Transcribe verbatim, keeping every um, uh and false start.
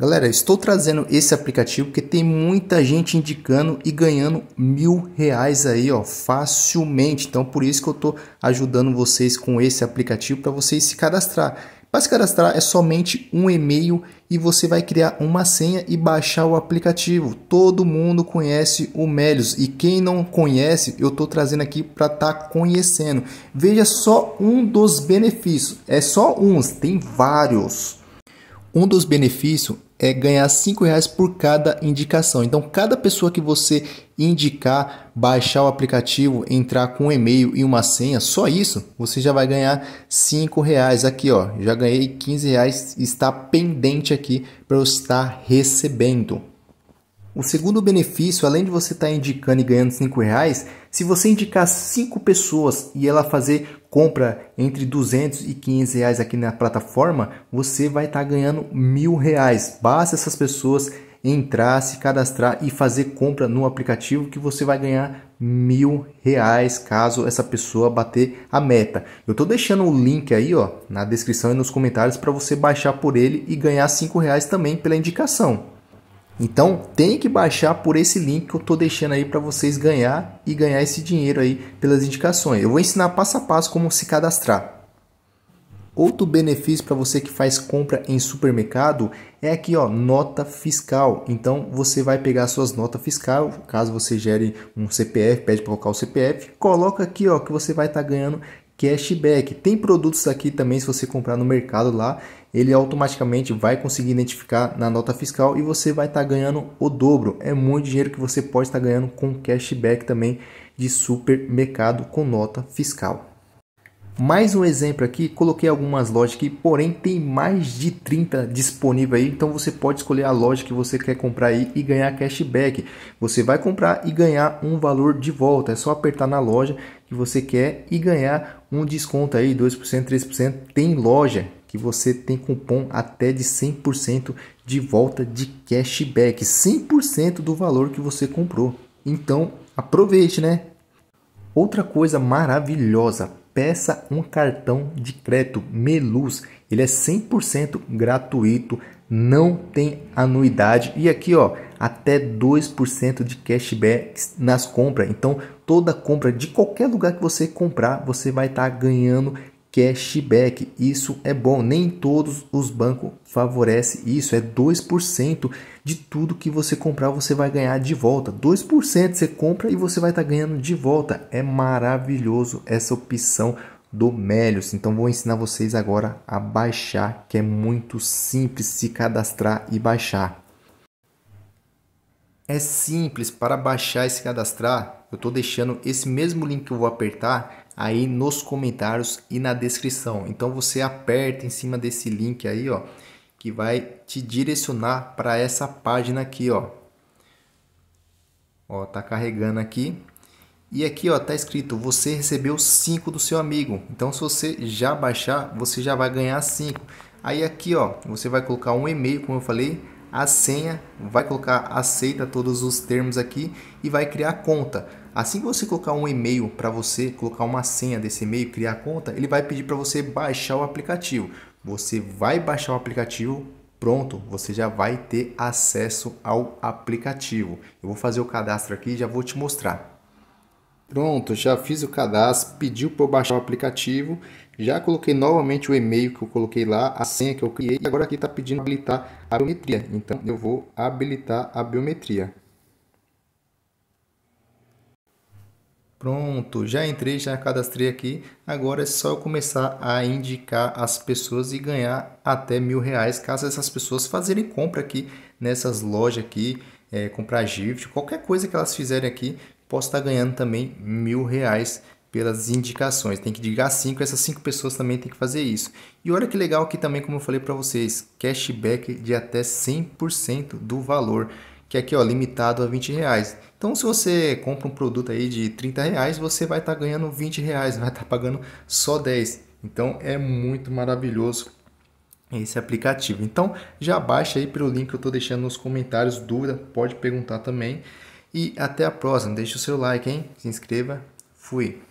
Galera, estou trazendo esse aplicativo porque tem muita gente indicando e ganhando mil reais aí, ó, facilmente. Então, por isso que eu estou ajudando vocês com esse aplicativo para vocês se cadastrar. Para se cadastrar é somente um e-mail e você vai criar uma senha e baixar o aplicativo. Todo mundo conhece o Méliuz e quem não conhece, eu estou trazendo aqui para estar tá conhecendo. Veja só um dos benefícios, é só uns, tem vários. Um dos benefícios é ganhar cinco reais por cada indicação. Então, cada pessoa que você indicar, baixar o aplicativo, entrar com um e-mail e uma senha, só isso, você já vai ganhar cinco reais. Aqui, ó, já ganhei quinze reais, está pendente aqui para eu estar recebendo. O segundo benefício, além de você estar indicando e ganhando cinco reais, se você indicar cinco pessoas e ela fazer compra entre duzentos e quinze reais aqui na plataforma, você vai estar ganhando mil reais. Basta essas pessoas entrar, se cadastrar e fazer compra no aplicativo que você vai ganhar mil reais caso essa pessoa bater a meta. Eu tô deixando o link aí, ó, na descrição e nos comentários para você baixar por ele e ganhar cinco reais também pela indicação. Então, tem que baixar por esse link que eu estou deixando aí para vocês ganhar e ganhar esse dinheiro aí pelas indicações. Eu vou ensinar passo a passo como se cadastrar. Outro benefício para você que faz compra em supermercado é aqui, ó, nota fiscal. Então, você vai pegar suas notas fiscais, caso você gere um C P F, pede para colocar o C P F, coloca aqui, ó, que você vai estar tá ganhando cashback. Tem produtos aqui também, se você comprar no mercado lá, ele automaticamente vai conseguir identificar na nota fiscal e você vai estar tá ganhando o dobro. É muito dinheiro que você pode estar tá ganhando com cashback também de supermercado com nota fiscal. Mais um exemplo aqui, coloquei algumas lojas aqui, porém tem mais de trinta disponível aí, então você pode escolher a loja que você quer comprar aí e ganhar cashback. Você vai comprar e ganhar um valor de volta, é só apertar na loja que você quer e ganhar um desconto aí, dois por cento, três por cento, tem loja que você tem cupom até de cem por cento de volta de cashback, cem por cento do valor que você comprou. Então, aproveite, né? Outra coisa maravilhosa, peça um cartão de crédito Méliuz, ele é cem por cento gratuito, não tem anuidade e aqui, ó, até dois por cento de cashback nas compras. Então, toda compra de qualquer lugar que você comprar, você vai estar tá ganhando cashback. Isso é bom, nem todos os bancos favorecem isso, é dois por cento de tudo que você comprar, você vai ganhar de volta. dois por cento você compra e você vai estar tá ganhando de volta. É maravilhoso essa opção do Méliuz. Então vou ensinar vocês agora a baixar, que é muito simples se cadastrar e baixar. É simples para baixar e se cadastrar. Eu estou deixando esse mesmo link que eu vou apertar aí nos comentários e na descrição. Então você aperta em cima desse link aí, ó, que vai te direcionar para essa página aqui, ó. Ó, tá carregando aqui. E aqui, ó, tá escrito: você recebeu cinco do seu amigo. Então se você já baixar, você já vai ganhar cinco. Aí aqui, ó, você vai colocar um e-mail, como eu falei, a senha, vai colocar aceita todos os termos aqui e vai criar conta. Assim que você colocar um e-mail para você, colocar uma senha desse e-mail, criar conta, ele vai pedir para você baixar o aplicativo. Você vai baixar o aplicativo, pronto, você já vai ter acesso ao aplicativo. Eu vou fazer o cadastro aqui e já vou te mostrar. Pronto, já fiz o cadastro, pediu para eu baixar o aplicativo, já coloquei novamente o e-mail que eu coloquei lá, a senha que eu criei, e agora aqui está pedindo habilitar a biometria, então eu vou habilitar a biometria. Pronto, já entrei, já cadastrei aqui, agora é só eu começar a indicar as pessoas e ganhar até mil reais, caso essas pessoas fazerem compra aqui nessas lojas aqui, é, comprar gift, qualquer coisa que elas fizerem aqui, posso estar ganhando também mil reais pelas indicações. Tem que indicar cinco, essas cinco pessoas também tem que fazer isso. E olha que legal aqui também, como eu falei para vocês, cashback de até cem por cento do valor, que aqui, ó, limitado a vinte reais. Então, se você compra um produto aí de trinta reais, você vai estar ganhando vinte reais, vai estar pagando só dez. Então, é muito maravilhoso esse aplicativo. Então, já baixa aí pelo link que eu estou deixando nos comentários. Dúvida, pode perguntar também. E até a próxima. Deixa o seu like, hein? Se inscreva. Fui.